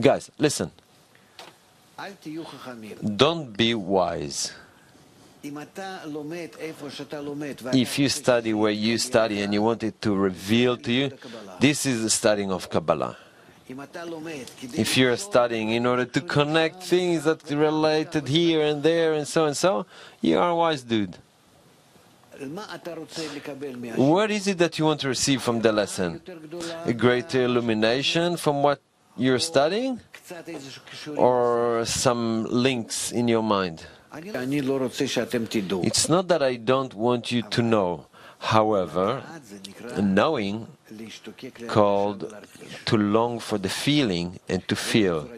Guys, listen. Don't be wise. If you study where you study and you want it to reveal to you, this is the studying of Kabbalah. If you're studying in order to connect things that are related here and there and so, you are a wise dude. What is it that you want to receive from the lesson? A greater illumination from what you're studying? Or some links in your mind? It's not that I don't want you to know. However, knowing called to long for the feeling and to feel,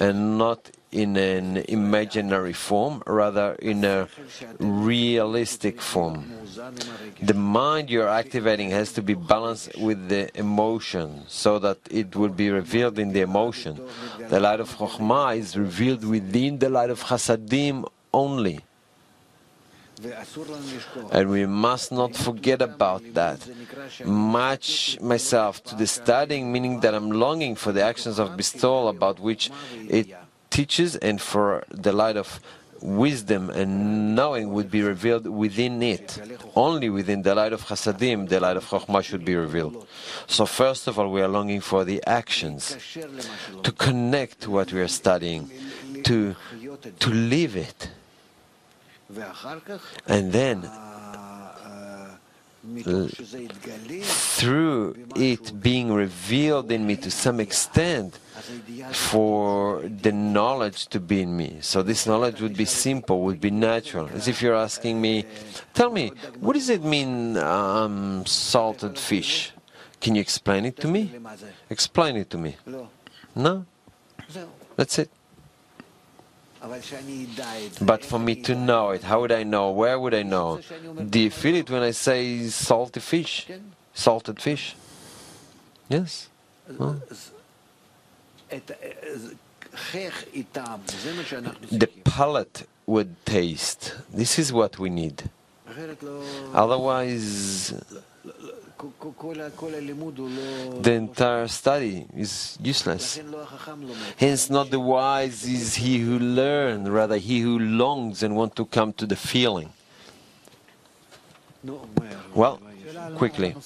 and not in an imaginary form, rather in a realistic form. The mind you're activating has to be balanced with the emotion, so that it will be revealed in the emotion. The light of Chokhmah is revealed within the light of Hasadim only. And we must not forget about that. Match myself to the studying, meaning that I'm longing for the actions of bestowal about which it teaches, and for the light of wisdom and knowing would be revealed within it. Only within the light of Hasadim, the light of Chokhmah should be revealed. So first of all, we are longing for the actions, to connect to what we are studying, to live it. And then, through it being revealed in me to some extent, for the knowledge to be in me. So this knowledge would be simple, would be natural. As if you're asking me, tell me, what does it mean, salted fish? Can you explain it to me? Explain it to me. No? That's it. But for me to know it, how would I know? Where would I know? Do you feel it when I say salty fish? Salted fish? Yes? No? The palate would taste. This is what we need. Otherwise, the entire study is useless. Hence, not the wise is he who learns, rather he who longs and wants to come to the feeling. Well, quickly.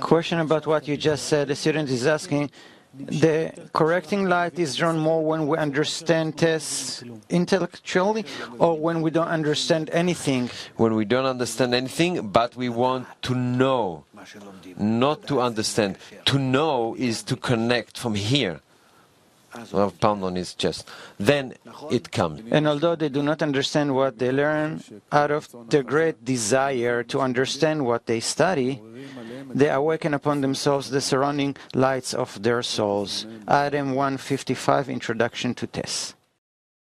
Question about what you just said. The student is asking, the correcting light is drawn more when we understand tests intellectually, or when we don't understand anything? When we don't understand anything, but we want to know. Not to understand. To know is to connect from here. Well, pound on his chest. Then it comes. And although they do not understand what they learn, out of the great desire to understand what they study, they awaken upon themselves the surrounding lights of their souls. Item 155, Introduction to Tess.